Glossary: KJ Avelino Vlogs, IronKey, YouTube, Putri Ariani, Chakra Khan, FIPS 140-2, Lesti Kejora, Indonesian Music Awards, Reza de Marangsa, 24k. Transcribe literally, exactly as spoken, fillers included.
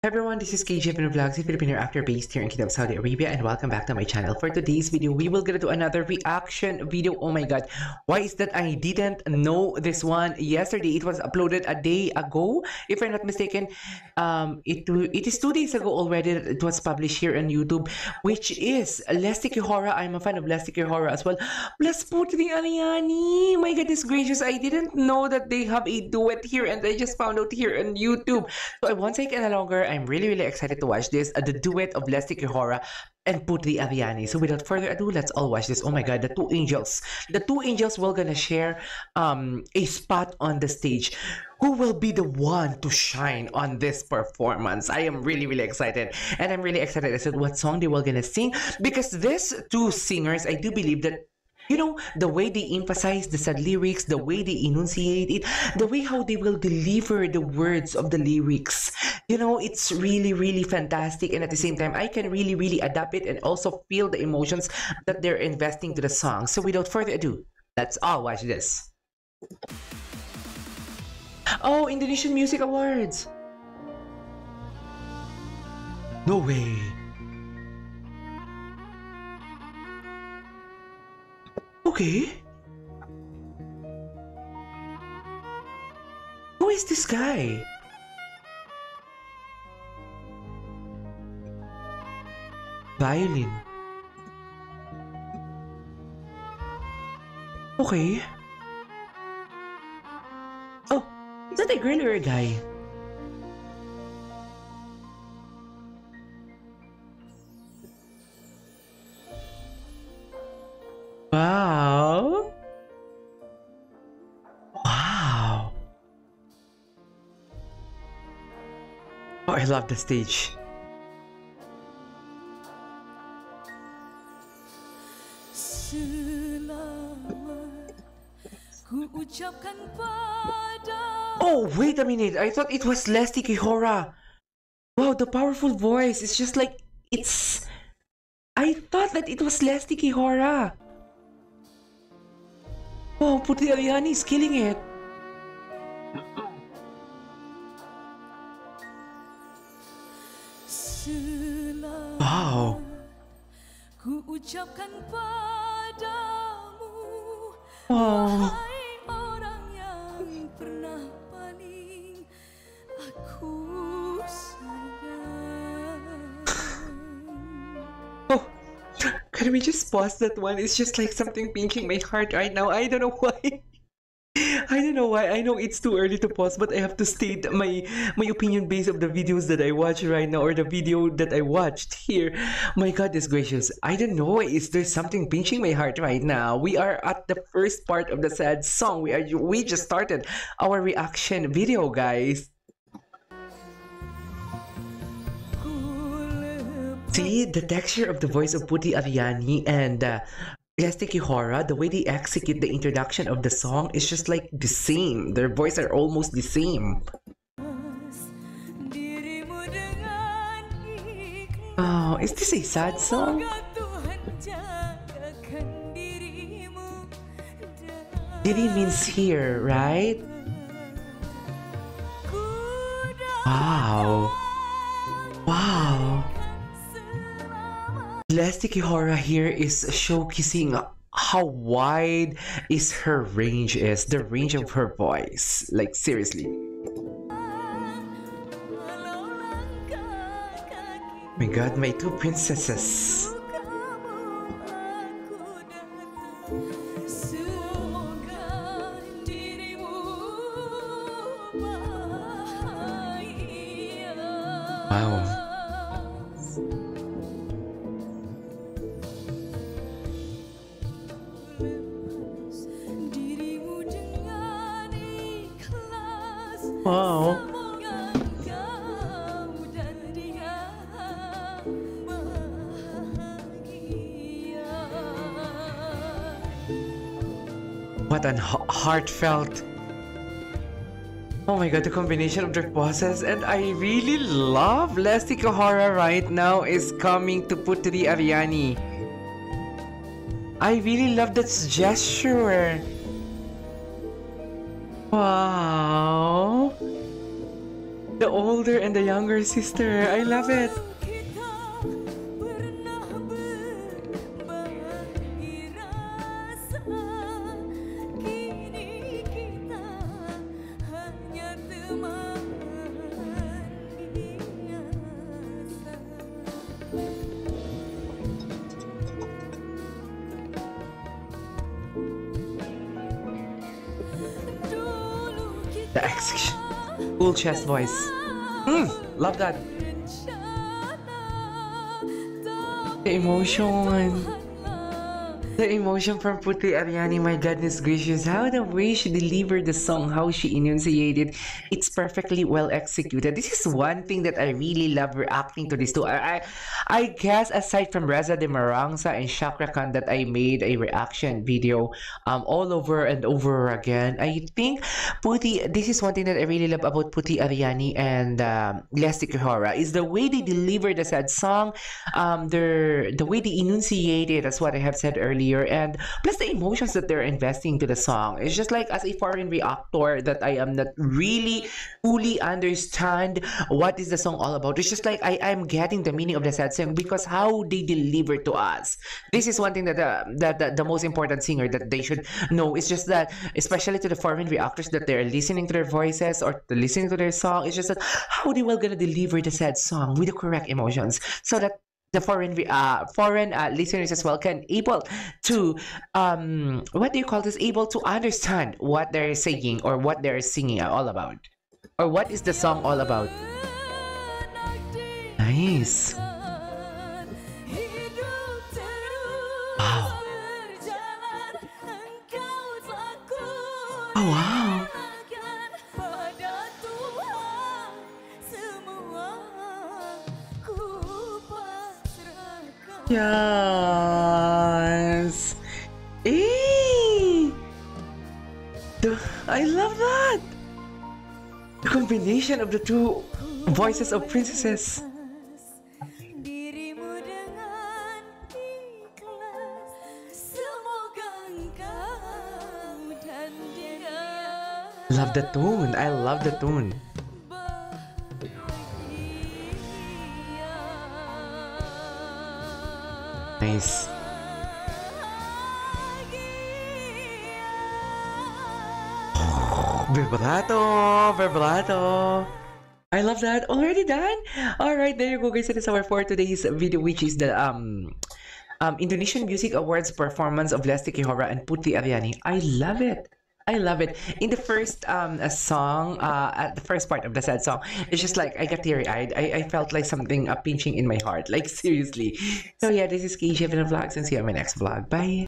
Hi everyone, this is K J Avelino Vlogs, a Filipino actor based here in Kingdom, Saudi Arabia, and welcome back to my channel. For today's video, we will get to another reaction video. Oh my god, why is that I didn't know this one yesterday? It was uploaded a day ago, if I'm not mistaken. Um, it, it is two days ago already that it was published here on YouTube, which is Lesti Kejora. I'm a fan of Lesti Kejora as well. Plus Putri Ariani. My goodness gracious, I didn't know that they have a duet here, and I just found out here on YouTube. So once I can no longer, I'm I'm really, really excited to watch this, uh, the duet of Lesti Kejora and Putri Ariani. So without further ado, let's all watch this. Oh my god, the two angels. The two angels will gonna share um, a spot on the stage. Who will be the one to shine on this performance? I am really, really excited. And I'm really excited as to what song they will gonna sing. Because these two singers, I do believe that, you know, the way they emphasize the sad lyrics, the way they enunciate it, the way how they will deliver the words of the lyrics. You know, it's really, really fantastic. And at the same time, I can really, really adapt it and also feel the emotions that they're investing to the song. So without further ado, let's all watch this. Oh, Indonesian Music Awards. No way. Okay. Who is this guy? Violin. Okay. Oh, is that a girl or a guy? Wow. Wow. Oh, I love the stage. Oh, wait a minute. I thought it was Lesti Kejora. Wow, the powerful voice. It's just like, it's... I thought that it was Lesti Kejora. Wow, Putri Ariani is killing it. Wow. Wow. Oh, can we just pause that one? It's just like something pinching my heart right now. I don't know why. I don't know why. I know it's too early to pause, but I have to state my my opinion based on the videos that I watch right now, or the video that I watched here. My goodness gracious. I don't know. Is there something pinching my heart right now? We are at the first part of the sad song. We are we just started our reaction video, guys. See, the texture of the voice of Putri Ariani and uh, Lesti Kejora, the way they execute the introduction of the song is just like the same. Their voices are almost the same. Oh, is this a sad song? Diri means here, right? Wow. Wow. Lesti Kejora here is showcasing how wide is her range is, the range of her voice. Like, seriously. My god, my two princesses. Wow. Wow. What an heartfelt. Oh my god, the combination of their voices, and I really love Lesti Kejora right now is coming to Putri Ariani. I really love that gesture. Wow. The older and the younger sister. I love it. The execution, cool chest voice. Mm, love that. The emotion, the emotion from Putri Ariani. My goodness gracious, how the way she delivered the song, how she enunciated, it's perfectly well executed. This is one thing that I really love reacting to this too. I, I, I guess aside from Reza de Marangsa and Chakra Khan that I made a reaction video um all over and over again, I think Putri, this is one thing that I really love about Putri Ariani and um, Lesti Kejora is the way they deliver the sad song, um, their, the way they enunciate it, that's what I have said earlier, and plus the emotions that they're investing to the song. It's just like as a foreign reactor that I am not really fully understand what is the song all about. It's just like I am getting the meaning of the sad song because how they deliver to us. This is one thing that uh, that, that the most important singer that they should know. It's just that especially to the foreign reactors that they're listening to their voices or listening to their song, it's just that how they were gonna deliver the sad song with the correct emotions so that the foreign uh, foreign uh, listeners as well can able to um what do you call this able to understand what they're saying or what they're singing all about or what is the song all about. Nice. Wow. Oh wow. Yes. Eee. The, I love that. The combination of the two voices of princesses. Love the tune. I love the tune. Nice. Vibrato, vibrato. I love that. Already done. All right, there you go, guys. That is our for today's video, which is the um, um Indonesian Music Awards performance of Lesti Kejora and Putri Ariani. I love it. I love it. In the first um song, uh, at the first part of the sad song, it's just like I got teary-eyed. I, I felt like something uh, pinching in my heart. Like seriously. So yeah, this is K J Avelino Vlogs, and see you on my next vlog. Bye.